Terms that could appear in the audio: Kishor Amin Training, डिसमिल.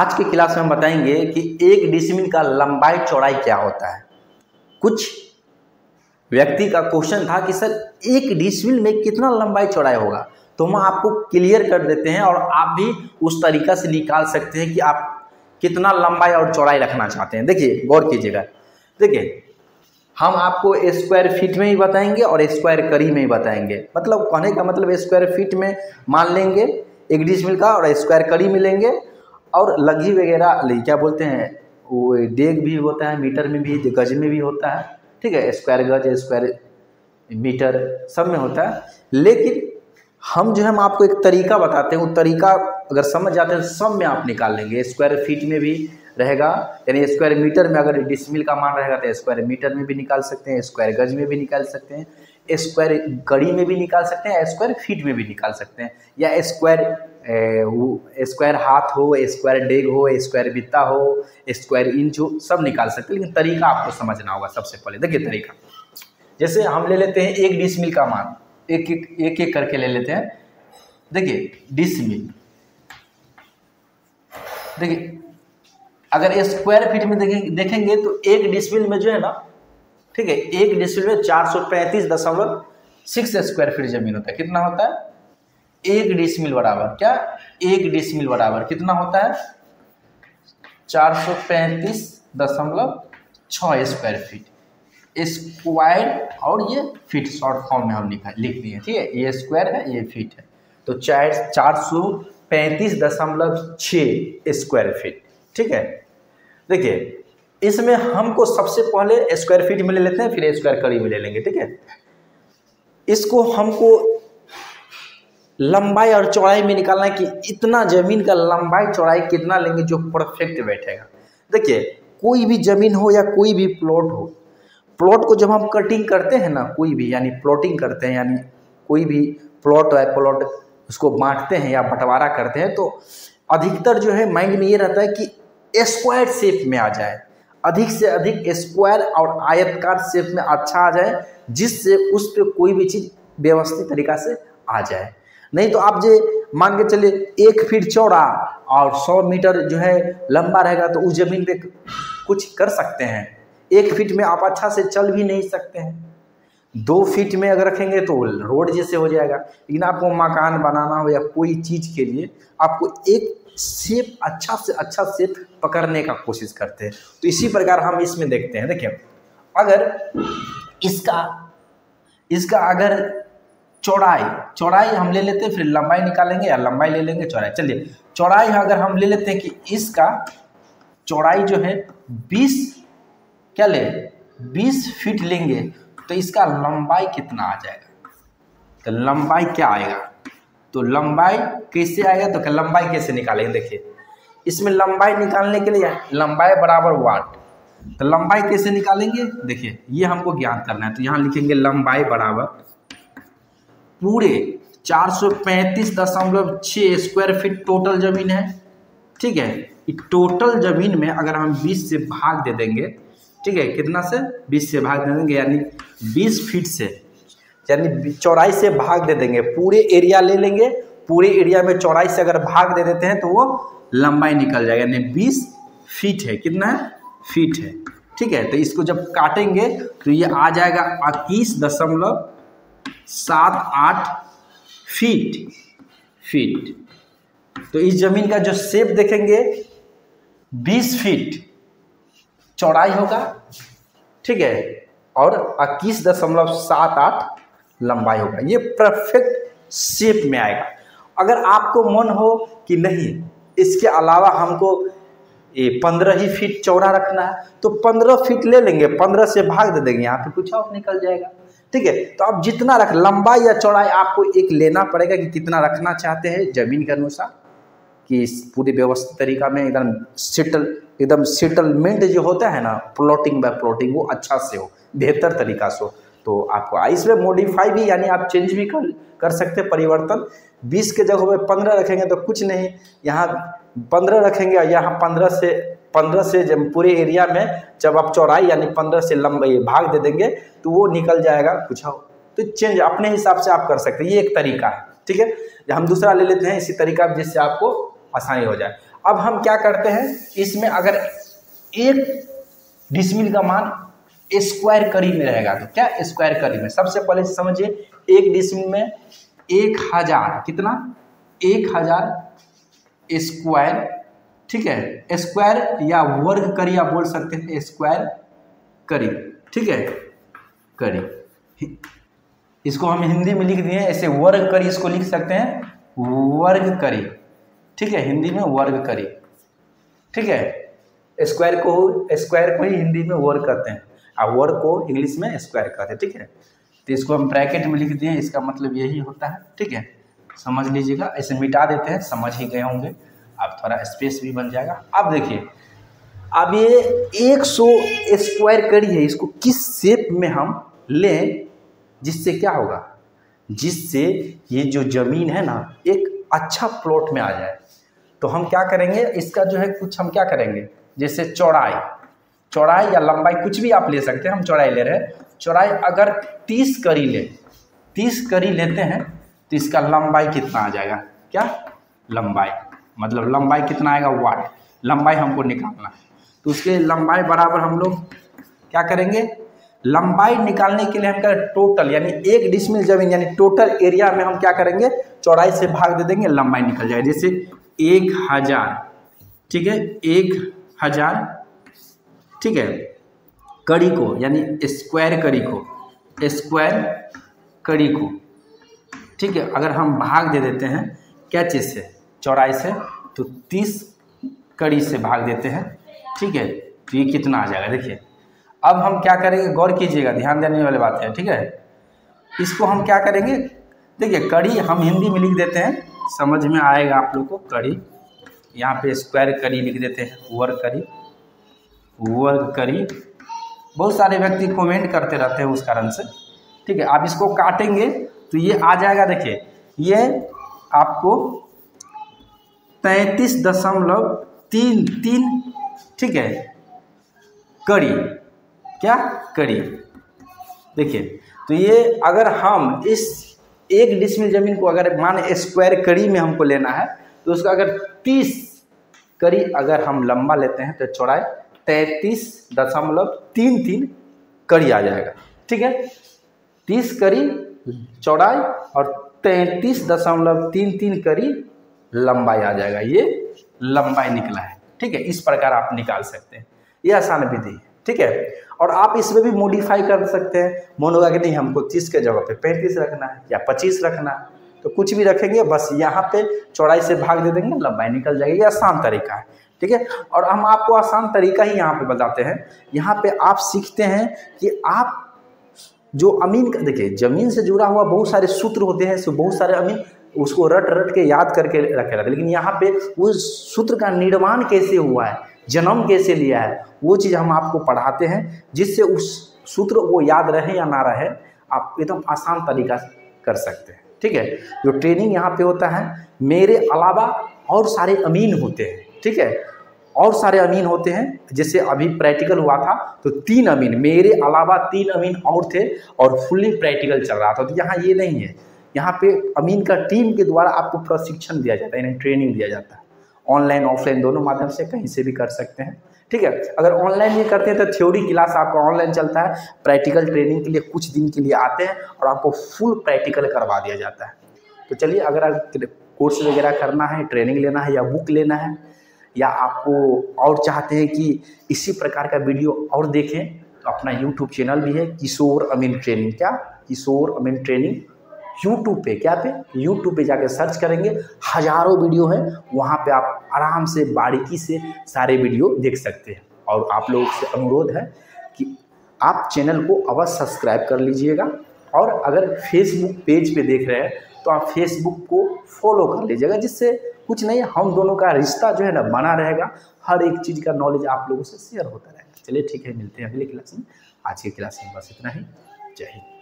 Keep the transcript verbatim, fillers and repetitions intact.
आज के क्लास में हम बताएंगे कि एक डिसमिल का लंबाई चौड़ाई क्या होता है। कुछ व्यक्ति का क्वेश्चन था कि सर एक डिसमिल में कितना लंबाई चौड़ाई होगा, तो हम आपको क्लियर कर देते हैं और आप भी उस तरीका से निकाल सकते हैं कि आप कितना लंबाई और चौड़ाई रखना चाहते हैं। देखिए, गौर कीजिएगा। देखिए, हम आपको स्क्वायर फीट में ही बताएंगे और स्क्वायर करी में ही बताएंगे। मतलब कहने का मतलब स्क्वायर फीट में मान लेंगे एक डिसमिल का और स्क्वायर करी में लेंगे, और लगी वगैरह क्या बोलते हैं वो डेग भी होता है, मीटर में भी, गज में भी होता है, ठीक है, स्क्वायर गज, स्क्वायर मीटर सब में होता है। लेकिन हम जो है हम आपको एक तरीका बताते हैं, वो तरीका अगर समझ जाते हैं तो सब में आप निकाल लेंगे। स्क्वायर फीट में भी रहेगा, यानी स्क्वायर मीटर में अगर डिसमिल का मान रहेगा तो स्क्वायर मीटर में भी निकाल सकते हैं, स्क्वायर गज में भी निकाल सकते हैं, स्क्वायर कड़ी में भी निकाल सकते हैं, स्क्वायर फीट में भी निकाल सकते हैं, या स्क्वायर स्क्वायर हाथ हो, स्क्वायर डेग हो, स्क्वायर बित्ता हो, स्क्वायर इंच हो, सब निकाल सकते हैं। लेकिन तरीका आपको समझना होगा। सबसे पहले देखिए तरीका, जैसे हम ले लेते हैं एक डिसमिल का मान, एक एक एक एक करके ले लेते हैं। देखिए डिसमिल, देखिए अगर स्क्वायर फीट में देखें, देखेंगे तो एक डिसमिल में जो है ना, ठीक है, एक डिसमिल में चार सौ पैंतीस दशमलव सिक्स स्क्वायर फीट जमीन होता है। कितना होता है? एक डिसमिल बराबर क्या? एक डिसमिल बराबर कितना होता है? चार सौ पैंतीस दशमलव छः स्क्वायर फीट। स्क्वायर और ये फीट शॉर्ट फॉर्म में हम लिखा लिख दिए, ठीक है, ये स्क्वायर है, ये फीट है, तो चार चार सौ पैंतीस दशमलव छः स्क्वायर फीट, ठीक है। देखिए इसमें हमको सबसे पहले स्क्वायर फीट में ले लेते हैं, फिर स्क्वायर कड़ी में ले लेंगे, ठीक है। इसको हमको लंबाई और चौड़ाई में निकालना है कि इतना जमीन का लंबाई चौड़ाई कितना लेंगे जो परफेक्ट बैठेगा। देखिए कोई भी ज़मीन हो या कोई भी प्लॉट हो, प्लॉट को जब हम कटिंग करते हैं ना, कोई भी यानी प्लॉटिंग करते हैं, यानी कोई भी प्लॉट है, प्लॉट उसको बांटते हैं या बंटवारा करते हैं, तो अधिकतर जो है माइंड में ये रहता है कि स्क्वायर शेप में आ जाए, अधिक से अधिक स्क्वायर और आयतकार शेप में अच्छा आ जाए, जिससे उस पर कोई भी चीज़ व्यवस्थित तरीका से आ जाए। नहीं तो आप जो मान के चले एक फीट चौड़ा और सौ मीटर जो है लंबा रहेगा तो उस जमीन पे कुछ कर सकते हैं, एक फीट में आप अच्छा से चल भी नहीं सकते हैं। दो फीट में अगर रखेंगे तो रोड जैसे हो जाएगा, लेकिन आपको मकान बनाना हो या कोई चीज़ के लिए आपको एक शेप, अच्छा से अच्छा शेप पकड़ने का कोशिश करते हैं। तो इसी प्रकार हम इसमें देखते हैं। देखिए अगर इसका इसका अगर चौड़ाई चौड़ाई हम ले लेते हैं, फिर लंबाई निकालेंगे या लंबाई ले लेंगे चौड़ाई। चलिए चौड़ाई अगर हम ले लेते हैं कि इसका चौड़ाई जो है बीस क्या ले बीस फीट लेंगे, तो इसका लंबाई कितना आ जाएगा? तो लंबाई क्या आएगा? तो लंबाई कैसे आएगा? तो लंबाई कैसे निकालेंगे? देखिए इसमें लंबाई निकालने के लिए लंबाई बराबर वाट, तो लंबाई कैसे निकालेंगे? देखिए ये हमको ज्ञान करना है, तो यहाँ लिखेंगे लंबाई बराबर पूरे चार सौ पैंतीस दशमलव छः स्क्वायर फीट टोटल ज़मीन है, ठीक है। टोटल ज़मीन में अगर हम बीस से भाग दे देंगे, ठीक है, कितना से? बीस से भाग दे देंगे, यानी बीस फीट से, यानी चौड़ाई से भाग दे देंगे, पूरे एरिया ले लेंगे, पूरे एरिया में चौड़ाई से अगर भाग दे देते हैं तो वो लंबाई निकल जाएगा, यानी बीस फीट है। कितना है? फीट है, ठीक है। तो इसको जब काटेंगे तो ये आ जाएगा इक्कीस दशमलव सात आठ फीट फीट तो इस जमीन का जो शेप देखेंगे बीस फीट चौड़ाई होगा, ठीक है, और इक्कीस दशमलव सात आठ लंबाई होगा। ये परफेक्ट शेप में आएगा। अगर आपको मन हो कि नहीं इसके अलावा हमको ये पंद्रह ही फीट चौड़ा रखना है, तो पंद्रह फीट ले लेंगे, पंद्रह से भाग दे देंगे, यहाँ पे कुछ और निकल जाएगा, ठीक है। तो आप जितना रख, लंबाई या चौड़ाई आपको एक लेना पड़ेगा कि कितना रखना चाहते हैं जमीन के अनुसार, कि इस पूरे व्यवस्थित तरीका में एकदम सेटल एकदम सेटलमेंट जो होता है ना, प्लॉटिंग बाय प्लॉटिंग, वो अच्छा से हो, बेहतर तरीका से हो। तो आपको इसमें मॉडिफाई भी यानी आप चेंज भी कर कर सकते हैं, परिवर्तन। बीस के जगह पे पंद्रह रखेंगे तो कुछ नहीं, यहाँ पंद्रह रखेंगे, यहाँ पंद्रह से पंद्रह से जब पूरे एरिया में जब आप चौड़ाई यानी पंद्रह से लंबाई भाग दे देंगे तो वो निकल जाएगा कुछ हो। तो चेंज अपने हिसाब से आप कर सकते हैं, ये एक तरीका है, ठीक है। हम दूसरा ले लेते हैं इसी तरीका जिससे आपको आसानी हो जाए। अब हम क्या करते हैं, इसमें अगर एक डिसमिल का मान स्क्वायर करीब में रहेगा तो क्या स्क्वायर करीब में, सबसे पहले समझिए एक डिसमिल में एक हजार कितना, एक हजार स्क्वायर, ठीक है, स्क्वायर या वर्ग करी आप बोल सकते हैं, स्क्वायर करी, ठीक है, करी। इसको हम हिंदी में लिख दिए ऐसे वर्ग करी, इसको लिख सकते हैं वर्ग करी, ठीक है, हिंदी में वर्ग करी, ठीक है, स्क्वायर को स्क्वायर को ही हिंदी में वर्ग कहते हैं और वर्ग को इंग्लिश में स्क्वायर कहते हैं, ठीक है। तो इसको हम ब्रैकेट में लिख दिए, इसका मतलब यही होता है, ठीक है, समझ लीजिएगा। ऐसे मिटा देते हैं, समझ ही गए होंगे, अब थोड़ा स्पेस भी बन जाएगा। अब देखिए, अब ये एक सौ स्क्वायर करी है, इसको किस शेप में हम लें जिससे क्या होगा, जिससे ये जो ज़मीन है ना एक अच्छा प्लॉट में आ जाए। तो हम क्या करेंगे, इसका जो है कुछ हम क्या करेंगे, जैसे चौड़ाई, चौड़ाई या लंबाई कुछ भी आप ले सकते हैं, हम चौड़ाई ले रहे हैं। चौड़ाई अगर तीस करी ले, तीस करी लेते हैं तो इसका लंबाई कितना आ जाएगा, क्या लंबाई, मतलब लंबाई कितना आएगा वाट, लंबाई हमको निकालना है तो उसके लंबाई बराबर हम लोग क्या करेंगे, लंबाई निकालने के लिए हम करें टोटल, यानी एक डिसमिल जमीन यानी टोटल एरिया में हम क्या करेंगे, चौड़ाई से भाग दे देंगे, लंबाई निकल जाएगी। जैसे एक हजार, ठीक है, एक हजार, ठीक है, कड़ी को यानी स्क्वायर कड़ी को, स्क्वायर कड़ी को, ठीक है, अगर हम भाग दे देते हैं क्या चीज़ से, चौड़ाई से, तो तीस कड़ी से भाग देते हैं, ठीक है, तो ये कितना आ जाएगा। देखिए अब हम क्या करेंगे, गौर कीजिएगा, ध्यान देने वाली बात है, ठीक है। इसको हम क्या करेंगे, देखिए कड़ी हम हिंदी में लिख देते हैं, समझ में आएगा आप लोग को, कड़ी यहाँ पे स्क्वायर करी लिख देते हैं, वर्ग करी, वर्ग करी, बहुत सारे व्यक्ति कमेंट करते रहते हैं उस कारण से, ठीक है। आप इसको काटेंगे तो ये आ जाएगा, देखिए ये आपको तैंतीस दशमलव तीन तीन, ठीक है, कड़ी, क्या कड़ी, देखिए। तो ये अगर हम इस एक डिसमिल ज़मीन को अगर मान स्क्वायर कड़ी में हमको लेना है तो उसका अगर तीस कड़ी अगर हम लंबा लेते हैं तो चौड़ाई तैंतीस दशमलव तीन तीन कड़ी आ जाएगा, ठीक है, तीस कड़ी चौड़ाई और तैंतीस दशमलव तीन तीन कड़ी लंबाई आ जाएगा, ये लंबाई निकला है, ठीक है। इस प्रकार आप निकाल सकते हैं, ये आसान विधि है, ठीक है। और आप इसमें भी मॉडिफाई कर सकते हैं, मन होगा कि नहीं हमको तीस के जगह पे पैंतीस रखना है या पच्चीस रखना है तो कुछ भी रखेंगे, बस यहाँ पे चौड़ाई से भाग दे देंगे, लंबाई निकल जाएगी, ये आसान तरीका है, ठीक है। और हम आपको आसान तरीका ही यहाँ पे बताते हैं, यहाँ पे आप सीखते हैं कि आप जो अमीन का, देखिए जमीन से जुड़ा हुआ बहुत सारे सूत्र होते हैं, बहुत सारे अमीन उसको रट रट के याद करके रखे रहते, लेकिन यहाँ पे उस सूत्र का निर्माण कैसे हुआ है, जन्म कैसे लिया है, वो चीज़ हम आपको पढ़ाते हैं, जिससे उस सूत्र को याद रहे या ना रहे आप एकदम आसान तरीका कर सकते हैं, ठीक है। जो ट्रेनिंग यहाँ पे होता है, मेरे अलावा और सारे अमीन होते हैं, ठीक है, और सारे अमीन होते हैं, जैसे अभी प्रैक्टिकल हुआ था तो तीन अमीन, मेरे अलावा तीन अमीन और थे और फुल्ली प्रैक्टिकल चल रहा था। तो यहाँ ये नहीं है, यहाँ पे अमीन का टीम के द्वारा आपको प्रशिक्षण दिया जाता है, यानी ट्रेनिंग दिया जाता है, ऑनलाइन ऑफलाइन दोनों माध्यम से कहीं से भी कर सकते हैं, ठीक है। अगर ऑनलाइन में करते हैं तो थ्योरी क्लास आपका ऑनलाइन चलता है, प्रैक्टिकल ट्रेनिंग के लिए कुछ दिन के लिए आते हैं और आपको फुल प्रैक्टिकल करवा दिया जाता है। तो चलिए, अगर आप कोर्स वगैरह करना है, ट्रेनिंग लेना है या बुक लेना है, या आपको और चाहते हैं कि इसी प्रकार का वीडियो और देखें, तो अपना यूट्यूब चैनल भी है, किशोर अमीन ट्रेनिंग, क्या किशोर अमीन ट्रेनिंग यूट्यूब पे, क्या पे यूट्यूब पे जाके सर्च करेंगे, हज़ारों वीडियो हैं वहाँ पे, आप आराम से बारीकी से सारे वीडियो देख सकते हैं। और आप लोगों से अनुरोध है कि आप चैनल को अवश्य सब्सक्राइब कर लीजिएगा, और अगर फेसबुक पेज पे देख रहे हैं तो आप फेसबुक को फॉलो कर लीजिएगा, जिससे कुछ नहीं, हम दोनों का रिश्ता जो है ना बना रहेगा, हर एक चीज़ का नॉलेज आप लोगों से शेयर होता रहेगा। चलिए ठीक है, मिलते हैं अगली क्लास में, आज की क्लास में बस इतना ही, जय हिंद।